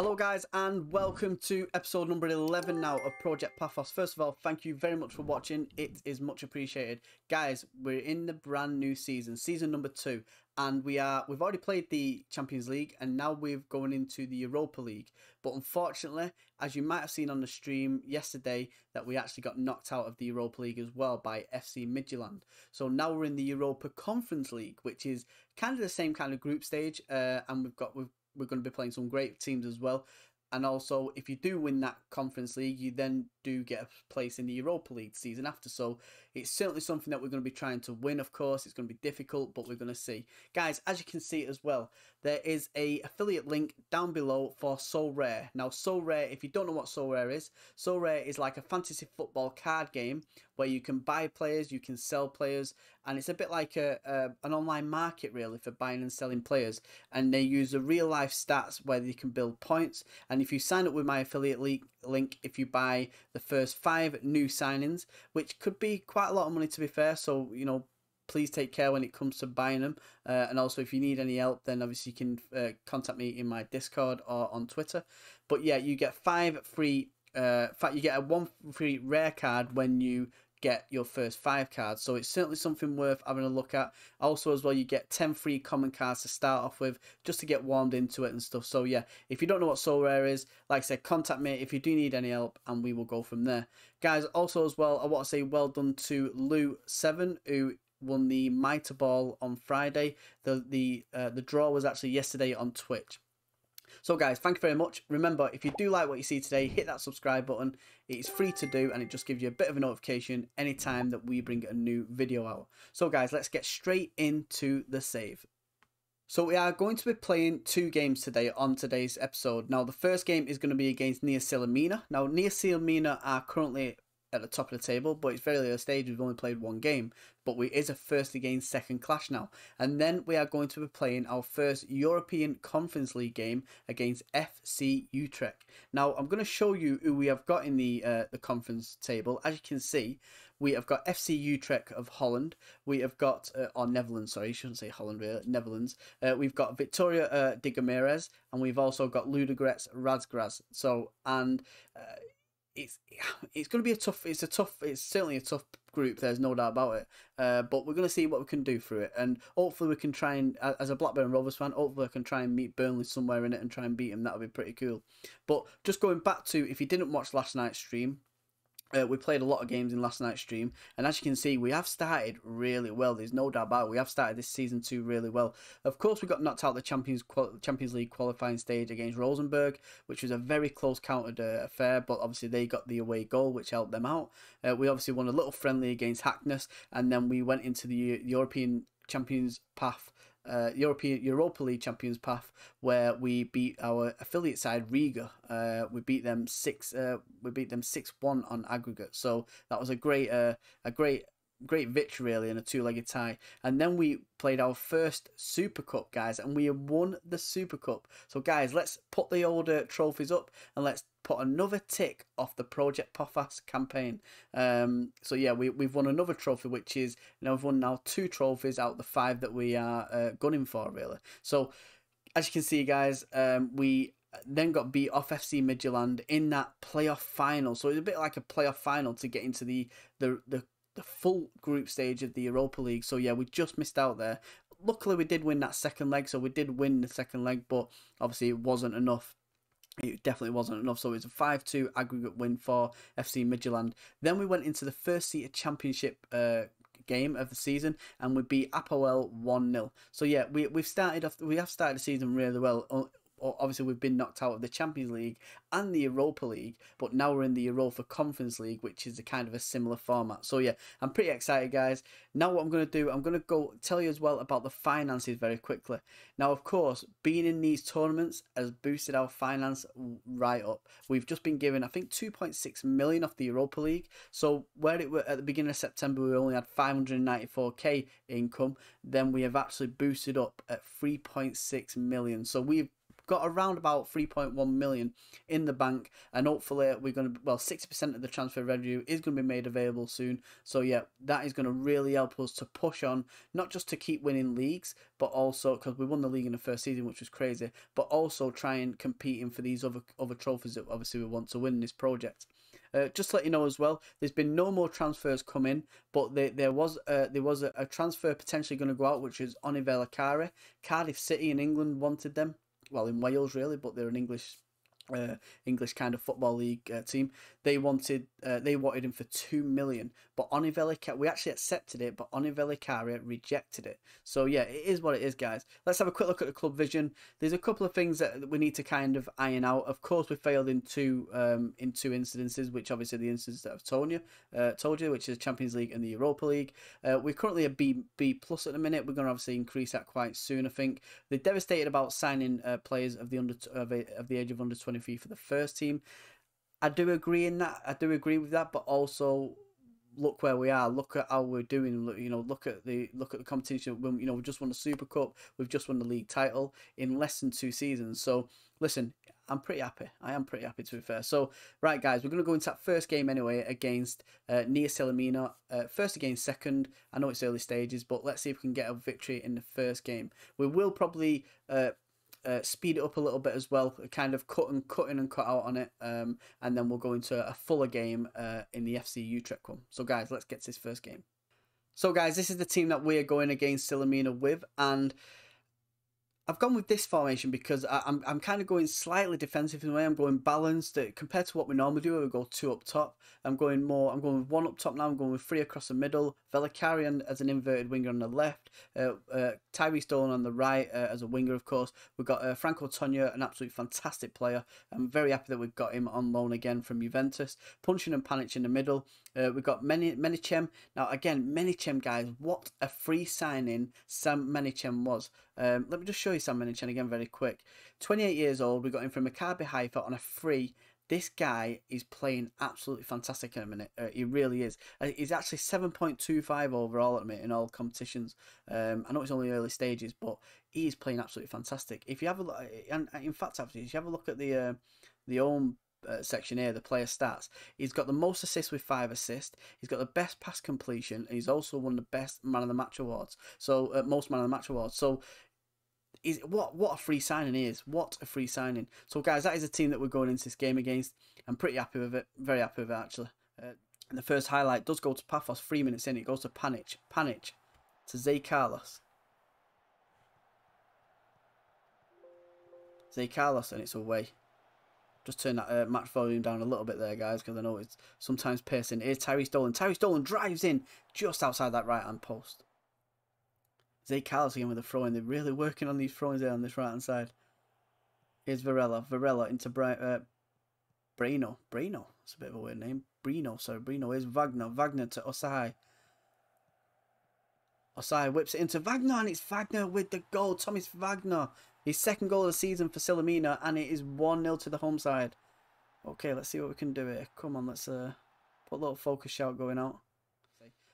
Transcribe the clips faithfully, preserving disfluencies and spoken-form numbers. Hello guys and welcome to episode number eleven now of Project Pafos. First of all, thank you very much for watching. It is much appreciated. Guys, we're in the brand new season, season number two, and we are we've already played the Champions League and now we're going into the Europa League. But unfortunately, as you might have seen on the stream yesterday, that we actually got knocked out of the Europa League as well by F C Midtjylland. So now we're in the Europa Conference League, which is kind of the same kind of group stage, uh, and we've got we've we're going to be playing some great teams as well. And also, if you do win that Conference League, you then do get a place in the Europa League season after. So it's certainly something that we're going to be trying to win, of course. It's going to be difficult, but we're going to see. Guys, as you can see as well, there is a affiliate link down below for Sorare. Now, Sorare, if you don't know what Sorare is, Sorare is like a fantasy football card game where you can buy players, you can sell players, and it's a bit like a, a an online market, really, for buying and selling players. And they use the real-life stats where they can build points. And And if you sign up with my affiliate link, if you buy the first five new signings, which could be quite a lot of money to be fair, so you know, please take care when it comes to buying them. Uh, and also, if you need any help, then obviously you can uh, contact me in my Discord or on Twitter. But yeah, you get five free. Uh, in fact, you get a one free rare card when you get your first five cards, so it's certainly something worth having a look at. Also as well, you get ten free common cards to start off with, just to get warmed into it and stuff. So yeah, if you don't know what Sorare is, like I said, contact me if you do need any help and we will go from there. Guys, also as well, I want to say well done to Lou seven, who won the Mitre Ball on Friday. The the uh, the draw was actually yesterday on Twitch. So guys, thank you very much. Remember, if you do like what you see today, hit that subscribe button. It's free to do and it just gives you a bit of a notification anytime that we bring a new video out. So guys, let's get straight into the save. So we are going to be playing two games today on today's episode. Now the first game is going to be against Nea Salamina. Now Nea Salamina are currently at the top of the table, but it's very early stage. We've only played one game, but we is a first against second clash now. And then we are going to be playing our first European Conference League game against F C Utrecht. Now I'm going to show you who we have got in the uh, the conference table. As you can see, we have got F C Utrecht of Holland. We have got uh, or Netherlands, sorry, you shouldn't say Holland, really, Netherlands. Uh, we've got Victoria uh, de Guimarães, and we've also got Ludogorets Razgrad. So and. Uh, It's it's going to be a tough, it's a tough, it's certainly a tough group, there's no doubt about it, uh, but we're going to see what we can do through it, and hopefully we can try and, as a Blackburn Rovers fan, hopefully I can try and meet Burnley somewhere in it and try and beat them. That would be pretty cool. But just going back to, if you didn't watch last night's stream, Uh, we played a lot of games in last night's stream, and as you can see, we have started really well. There's no doubt about it. We have started this season two really well. Of course, we got knocked out the Champions Champions League qualifying stage against Rosenborg, which was a very close countered uh, affair, but obviously they got the away goal, which helped them out. Uh, we obviously won a little friendly against Hackness, and then we went into the European Champions path, uh, European Europa League Champions path, where we beat our affiliate side Riga. Uh, we beat them six. Uh, we beat them six one on aggregate. So that was a great, uh, a great, great victory really, and a two-legged tie. And then we played our first Super Cup, guys, and we won the Super Cup. So guys, let's put the older trophies up and let's put another tick off the Project Pafos campaign. Um, so yeah, we, we've won another trophy, which is, you know, we've won now two trophies out of the five that we are uh, gunning for, really. So as you can see, guys, um, we then got beat off F C Midtjylland in that playoff final. So it's a bit like a playoff final to get into the the the, the full group stage of the Europa League. So yeah, we just missed out there. Luckily, we did win that second leg, so we did win the second leg, but obviously it wasn't enough. It definitely wasn't enough, so it was a five two aggregate win for F C Midtjylland. Then we went into the first seated championship uh, game of the season, and we beat Apoel one nil. So yeah, we we've started off, we have started the season really well. Obviously, we've been knocked out of the Champions League and the Europa League, but now we're in the Europa Conference League, which is a kind of a similar format. So yeah, I'm pretty excited, guys. Now what I'm going to do, I'm going to go tell you as well about the finances very quickly. Now, of course, being in these tournaments has boosted our finance right up. We've just been given, I think, two point six million off the Europa League. So where it were at the beginning of September, we only had five hundred ninety-four K income. Then we have actually boosted up at three point six million. So we've got around about three point one million in the bank, and hopefully we're going to, well, sixty percent of the transfer revenue is going to be made available soon. So yeah, that is going to really help us to push on, not just to keep winning leagues, but also because we won the league in the first season, which was crazy, but also try and competing for these other other trophies that obviously we want to win in this project. Uh, just to let you know as well, there's been no more transfers come in, but they, there was uh, there was a, a transfer potentially going to go out, which is Onyeka Vassell. Cardiff City in England wanted them, well, in Wales really, but they're an English uh, English kind of football league uh, team. They wanted uh, they wanted him for two million, but Onyeka, we actually accepted it, but Onyeka Vassell rejected it. So yeah, it is what it is, guys. Let's have a quick look at the club vision. There's a couple of things that we need to kind of iron out. Of course, we failed in two um in two incidences, which obviously the incidents that I've told you, uh, told you, which is Champions League and the Europa League. Uh, we're currently a B B plus at the minute. We're going to obviously increase that quite soon, I think. They're devastated about signing uh, players of the under of, a, of the age of under twenty. For the first team, I do agree in that. I do agree with that, but also look where we are. Look at how we're doing. Look, you know, look at the look at the competition. When, you know, we just won the Super Cup. We've just won the league title in less than two seasons. So listen, I'm pretty happy. I am pretty happy, to be fair. So right, guys, we're gonna go into that first game anyway against uh, Nea Salamina. Uh, first against second. I know it's early stages, but let's see if we can get a victory in the first game. We will probably. Uh, Uh, speed it up a little bit as well, kind of cut and cut in and cut out on it, um, and then we'll go into a fuller game uh, in the F C Utrecht one. So guys, let's get to this first game. So guys, this is the team that we are going against Salamina with, and I've gone with this formation because I, I'm, I'm kind of going slightly defensive in a way. I'm going balanced compared to what we normally do, where we go two up top. I'm going more, I'm going with one up top now. I'm going with three across the middle. Velikarian as an inverted winger on the left. Uh, uh, Tyrese Dolan on the right uh, as a winger, of course. We've got uh, Franco Tonia, an absolute fantastic player. I'm very happy that we've got him on loan again from Juventus. Puncheon and Panic in the middle. Uh, we've got Menachem. Now, again, Menachem, guys, what a free signing Sam Menachem was. Um, let me just show you Sam Menachem again very quick. twenty-eight years old. We got him from Maccabi Haifa on a free. This guy is playing absolutely fantastic in a minute. Uh, he really is. Uh, he's actually seven point two five overall at the minute in all competitions. Um, I know it's only early stages, but he is playing absolutely fantastic. If you have a look, and in fact, if you have a look at the uh, the own uh, section here, the player stats, he's got the most assists with five assists. He's got the best pass completion, and he's also won the best man of the match awards. So uh, most man of the match awards. So. Is what what a free signing is. What a free signing. So guys, that is a team that we're going into this game against. I'm pretty happy with it. Very happy with it, actually. Uh, the first highlight does go to Pafos. Three minutes in, it goes to Panic. Panic to Zé Carlos. Zé Carlos, and it's away. Just turn that uh, match volume down a little bit there, guys, because I know it's sometimes piercing. Here's Tyrese Dolan. Tyrese Dolan drives in just outside that right-hand post. Zé Carlos again with a throw-in. They're really working on these throw-ins there on this right-hand side. Here's Varela. Varela into Bra uh, Brino. Brino. It's a bit of a weird name. Brino, sorry. Brino. Here's Wagner. Wagner to Osai. Osai whips it into Wagner, and it's Wagner with the goal. Thomas Wagner. His second goal of the season for Salamina, and it is one nil to the home side. Okay, let's see what we can do here. Come on, let's uh, put a little focus shout going out.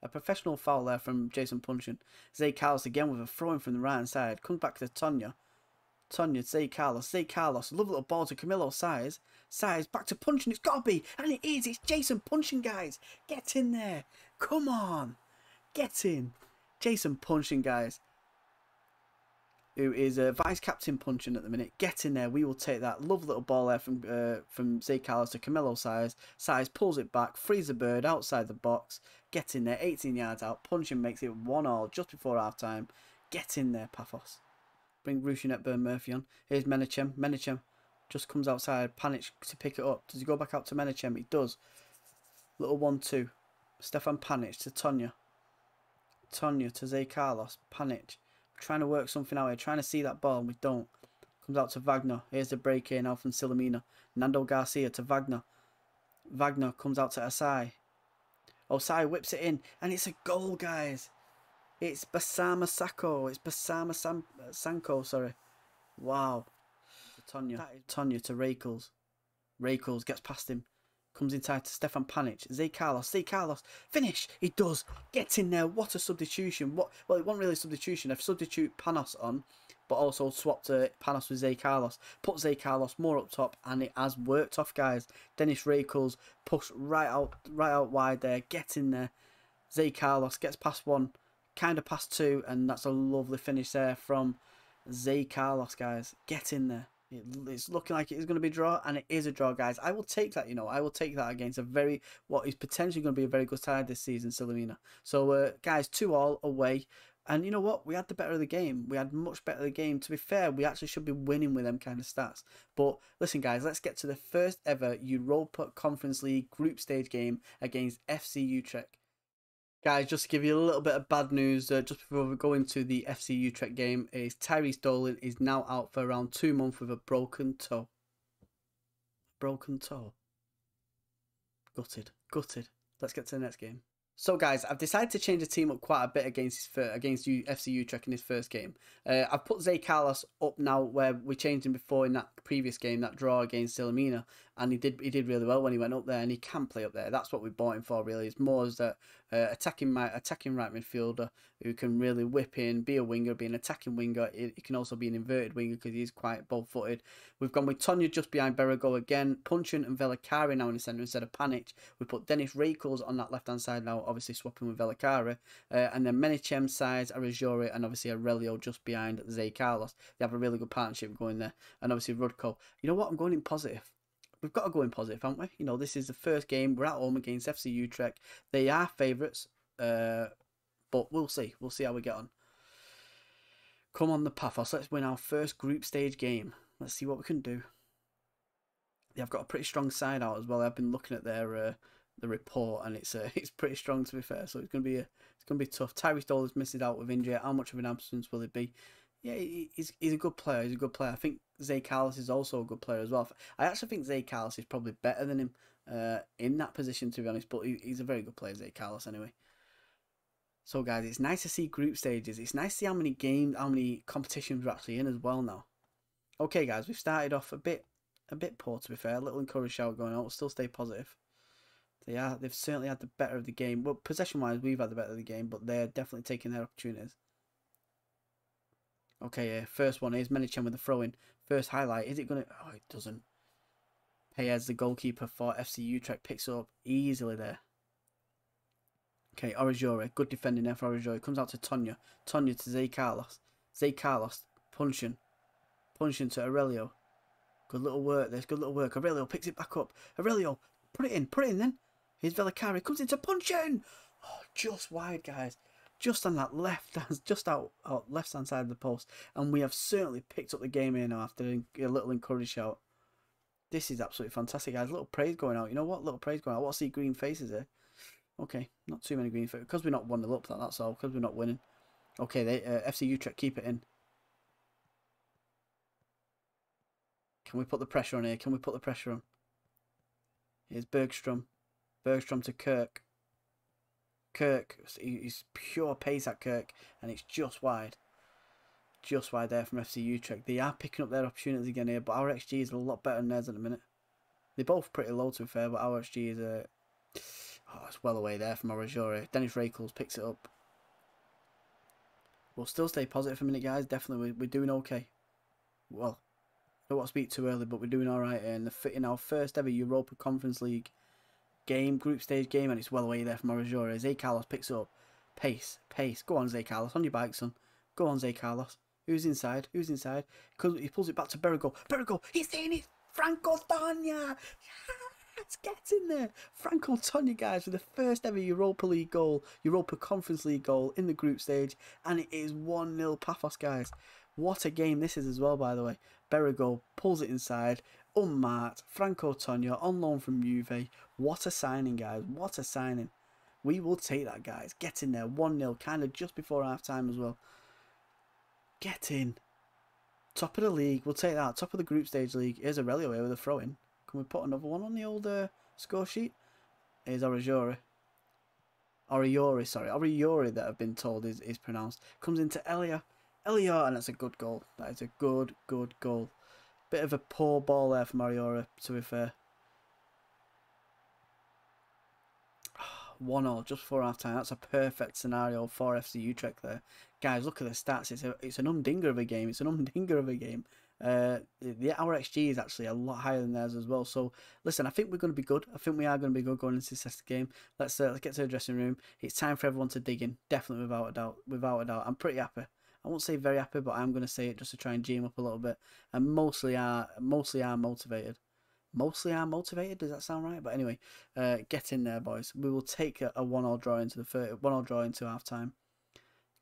A professional foul there from Jason Puncheon. Zé Carlos again with a throw-in from the right-hand side. Comes back to Tonia. Tonia, Zé Carlos, Zé Carlos. Lovely little ball to Camilo Saiz. Saiz back to Puncheon. It's got to be. And it is. It's Jason Puncheon, guys. Get in there. Come on. Get in. Jason Puncheon, guys. Who is a uh, vice-captain Puncheon at the minute. Get in there. We will take that. Lovely little ball there from uh, from Zé Carlos to Camillo Sires. Sires pulls it back. Frees the bird outside the box. Get in there. eighteen yards out. Puncheon makes it one all just before half-time. Get in there, Pafos. Bring Rushin Hepburn Murphy on. Here's Menachem. Menachem just comes outside. Panic to pick it up. Does he go back out to Menachem? He does. Little one two. Stefan Panic to Tonia. Tonia to Zé Carlos. Panic. Trying to work something out here, trying to see that ball, and we don't. Comes out to Wagner. Here's the break here now from Salamina. Nando Garcia to Wagner. Wagner comes out to Osai. Osai whips it in, and it's a goal, guys. It's Basama Sanko. It's Basama San Sanko, sorry. Wow. Tonia. Tonia to Rakels. Rakels gets past him. Comes inside to Stefan Panic. Zé Carlos. Zé Carlos. Finish. He does. Gets in there. What a substitution. What? Well, it wasn't really a substitution. I've substituted Panos on. but also swapped uh, Panos with Zé Carlos, put Zé Carlos more up top, and it has worked off, guys. Dennis Rakels pushed right out, right out wide there, get in there. Zé Carlos gets past one, kind of past two, and that's a lovely finish there from Zé Carlos, guys. Get in there. It's looking like it is going to be a draw, and it is a draw, guys. I will take that, you know. I will take that against a very, what is potentially going to be a very good side this season, Salamina. So, uh, guys, two all away. And you know what? We had the better of the game. We had much better of the game. To be fair, we actually should be winning with them kind of stats. But listen, guys, let's get to the first ever Europa Conference League group stage game against F C Utrecht. Guys, just to give you a little bit of bad news, uh, just before we go into the F C Utrecht game, is Tyrese Dolan is now out for around two months with a broken toe. Broken toe. Gutted. Gutted. Let's get to the next game. So, guys, I've decided to change the team up quite a bit against his first, against F C Utrecht in his first game. Uh, I've put Zé Carlos up now where we changed him before in that previous game, that draw against Salamina, and he did he did really well when he went up there, and he can play up there. That's what we bought him for, really. It's more as that uh, attacking my attacking right midfielder who can really whip in, be a winger, be an attacking winger. He can also be an inverted winger because he's quite bold-footed. We've gone with Tonia just behind Berigo again, Puncheon and Velikari now in the centre instead of Panic. We put Dennis Rakels on that left-hand side now, obviously swapping with Velikari, uh, and then Menachem, Saiz, Ariori, and obviously Aurelio just behind Zé Carlos. They have a really good partnership going there, and obviously Rudko. You know what? I'm going in positive. We've got to go in positive, haven't we? You know, this is the first game. We're at home against F C Utrecht. They are favourites, uh, but we'll see. We'll see how we get on. Come on, the Pafos. Let's win our first group stage game. Let's see what we can do. They've yeah, got a pretty strong side out as well. I've been looking at their uh, the report, and it's uh, it's pretty strong, to be fair. So it's gonna be a, it's gonna be tough. Tyrese Dolan's missing out with injury. How much of an absence will it be? Yeah, he's he's a good player. He's a good player. I think Zé Carlos is also a good player as well. I actually think Zé Carlos is probably better than him uh, in that position, to be honest. But he, he's a very good player, Zé Carlos, anyway. So, guys, it's nice to see group stages. It's nice to see how many games, how many competitions we're actually in as well now. Okay, guys, we've started off a bit, a bit poor, to be fair. A little encouraged shout going on. We'll still stay positive. They are. They've certainly had the better of the game. Well, possession-wise, we've had the better of the game, but they're definitely taking their opportunities. Okay, uh, first one is Menachem with the throw-in. First highlight, is it going to... Oh, it doesn't. Payez, the goalkeeper for F C Utrecht, picks up easily there. Okay, Orajore, good defending there for Orajore. Comes out to Tonia. Tonia to Zé Carlos. Zé Carlos, Puncheon. Puncheon to Aurelio. Good little work, there's good little work. Aurelio picks it back up. Aurelio, put it in, put it in then. Here's Velikari, comes into Puncheon. Oh, just wide, guys. Just on that left, just out, out left hand side of the post, and we have certainly picked up the game here now after a little encouraged shout. This is absolutely fantastic, guys. Little praise going out. You know what? Little praise going out. I want to see green faces here. Okay, not too many green faces because we're not one nil up. That that's all because we're not winning. Okay, they uh, F C Utrecht keep it in. Can we put the pressure on here? Can we put the pressure on? Here's Bergstrom. Bergstrom to Kirk. Kirk, he's pure pace at Kirk, and it's just wide. Just wide there from F C Utrecht. They are picking up their opportunities again here, but our X G is a lot better than theirs at the minute. They're both pretty low, to be fair, but our X G is a... Oh, it's well away there from Aragora. Dennis Rakels picks it up. We'll still stay positive for a minute, guys. Definitely, we're doing okay. Well, I don't want to speak too early, but we're doing all right here in, the, in our first ever Europa Conference League game, group stage game, and it's well away there from Aragora. Zé Carlos picks up. Pace, pace. Go on, Zé Carlos. On your bike, son. Go on, Zé Carlos. Who's inside? Who's inside? He pulls it back to Berigo. Berigo, he's in it. Franco Tonia. Let's get in there. Franco Tonia, guys, with the first ever Europa League goal, Europa Conference League goal in the group stage, and it is one nil Pafos, guys. What a game this is as well, by the way. Berigo pulls it inside. Unmarked. Franco Tonia on loan from Juve. What a signing, guys. What a signing. We will take that, guys. Get in there. one nil. Kind of just before half-time as well. Get in. Top of the league. We'll take that. Top of the group stage league. Here's Aurelio here with a throw-in. Can we put another one on the old uh, score sheet? Here's Ariori. Ariori, sorry. Ariori, that I've been told is, is pronounced. Comes into Elia. Elia, and that's a good goal. That is a good, good goal. Bit of a poor ball there from Ariori, to be fair. one all just before half time. That's a perfect scenario for F C Utrecht there. Guys, look at the stats. It's a, it's an umdinger of a game. It's an umdinger of a game. Uh, the, our X G is actually a lot higher than theirs as well. So listen, I think we're going to be good. I think we are going to be good going into this next game. Let's uh, let's get to the dressing room. It's time for everyone to dig in. Definitely, without a doubt. Without a doubt, I'm pretty happy. I won't say very happy, but I'm going to say it just to try and G 'em up a little bit. And mostly are mostly are motivated. Mostly are motivated. Does that sound right? But anyway, uh, get in there, boys. We will take a, a one-all draw into the first, one-all draw into half time.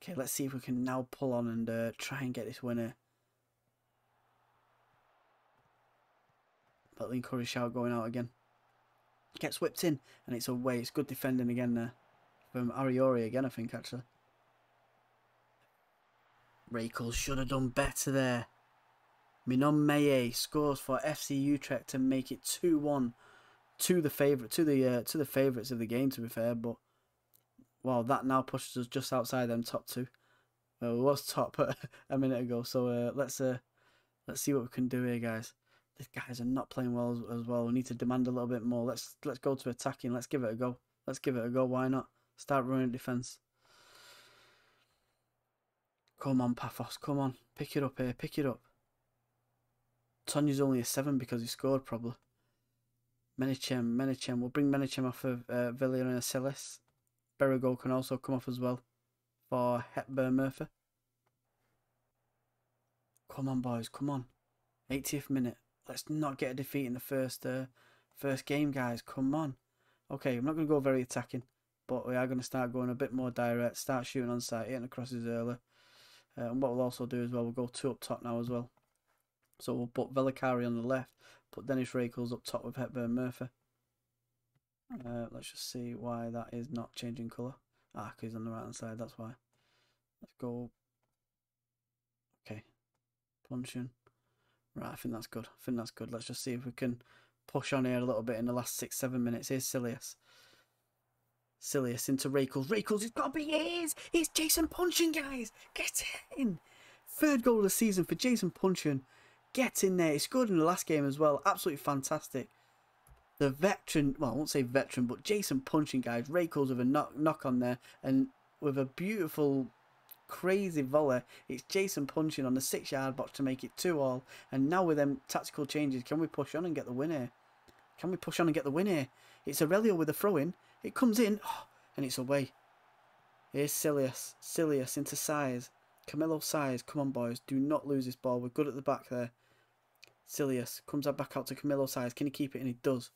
Okay, let's see if we can now pull on and uh, try and get this winner. But the encourage shout going out again. Gets whipped in, and it's away. It's good defending again there. From Ariori again, I think, actually. Rakels should have done better there. Minon Maye scores for F C Utrecht to make it two one to the favorite, to the uh, to the favourites of the game. To be fair, but wow, that now pushes us just outside them top two. Well, it was top a minute ago, so uh, let's uh, let's see what we can do here, guys. These guys are not playing well as, as well. We need to demand a little bit more. Let's let's go to attacking. Let's give it a go. Let's give it a go. Why not? Start running defense. Come on, Pafos. Come on. Pick it up here. Pick it up. Tonya's only a seven because he scored, probably. Menachem, Menachem. We'll bring Menachem off of uh, Villa and Silius. Berigo can also come off as well for Hepburn Murphy. Come on, boys. Come on. eightieth minute. Let's not get a defeat in the first uh, first game, guys. Come on. Okay, I'm not going to go very attacking, but we are going to start going a bit more direct. Start shooting on sight, hitting the crosses early. Uh, and what we'll also do as well, we'll go two up top now as well. So we'll put Velikari on the left, put Dennis Rakels up top with Hepburn Murphy. Uh, let's just see why that is not changing colour. Ah, because he's on the right hand side, that's why. Let's go. Okay. Puncheon. Right, I think that's good. I think that's good. Let's just see if we can push on here a little bit in the last six, seven minutes. Here's Silius. Silius into Rakels. Rakels, it's got to be his! It's Jason Puncheon, guys! Get in! Third goal of the season for Jason Puncheon. Get in there. He scored in the last game as well. Absolutely fantastic. The veteran, well, I won't say veteran, but Jason Puncheon, guys. Rakels with a knock, knock on there, and with a beautiful, crazy volley. It's Jason Puncheon on the six-yard box to make it two all. And now with them tactical changes, can we push on and get the win here? Can we push on and get the win here? It's Aurelio with a throw-in. It comes in, oh, and it's away. Here's Silius. Silius into Saiz. Camilo Saiz. Come on, boys. Do not lose this ball. We're good at the back there. Silius comes out back out to Camillo Sires. Can he keep it? And he does.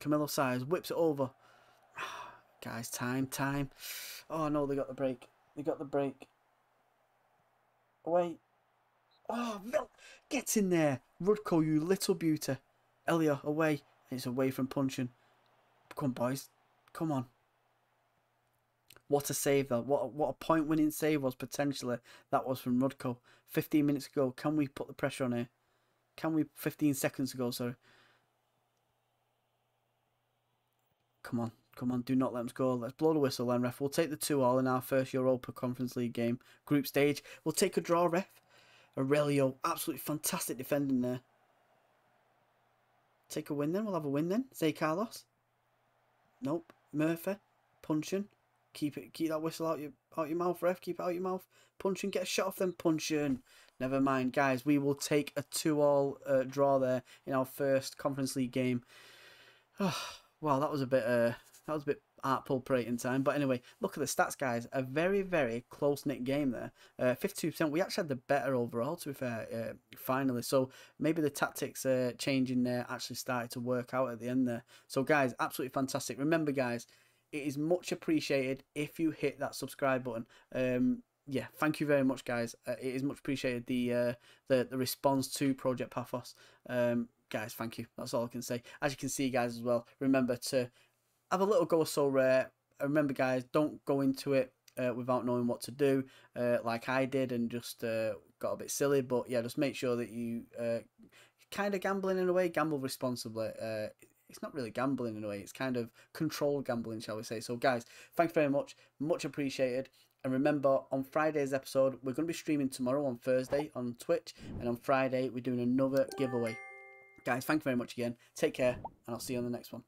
Camillo Sires whips it over. Guys, time, time. Oh, no, they got the break. They got the break. Wait. Oh, get in there. Rudko, you little beauty. Elia, away. It's away from Puncheon. Come on, boys. Come on. What a save, though. What a, what a point-winning save was, potentially. That was from Rudko. fifteen minutes ago. Can we put the pressure on here? Can we... fifteen seconds ago, sorry. Come on. Come on. Do not let them score. Let's blow the whistle then, ref. We'll take the two all in our first Europa Conference League game. Group stage. We'll take a draw, ref. Aurelio. Absolutely fantastic defending there. Take a win then. We'll have a win then. Zé Carlos. Nope. Murphy. Puncheon. Keep it. Keep that whistle out your, out your mouth, ref. Keep it out your mouth. Puncheon. Get a shot off them. Puncheon. Never mind, guys. We will take a two all uh, draw there in our first Conference League game. Oh, wow, that was a bit uh, that was a bit art pull prating time. But anyway, look at the stats, guys. A very, very close-knit game there. Uh, fifty-two percent. We actually had the better overall, to be fair, uh, finally. So maybe the tactics uh, change in there actually started to work out at the end there. So, guys, absolutely fantastic. Remember, guys, it is much appreciated if you hit that subscribe button. Um... Yeah, thank you very much, guys. Uh, it is much appreciated, the uh, the the response to Project Pafos. Um, guys, thank you. That's all I can say. As you can see, guys, as well, remember to have a little go of Sorare. Remember, guys, don't go into it uh, without knowing what to do, uh, like I did, and just uh, got a bit silly. But yeah, just make sure that you uh, kind of gambling in a way, gamble responsibly. Uh, It's not really gambling in a way. It's kind of controlled gambling, shall we say. So, guys, thanks very much. Much appreciated. And remember, on Friday's episode, we're going to be streaming tomorrow on Thursday on Twitch. And on Friday, we're doing another giveaway. Guys, thank you very much again. Take care, and I'll see you on the next one.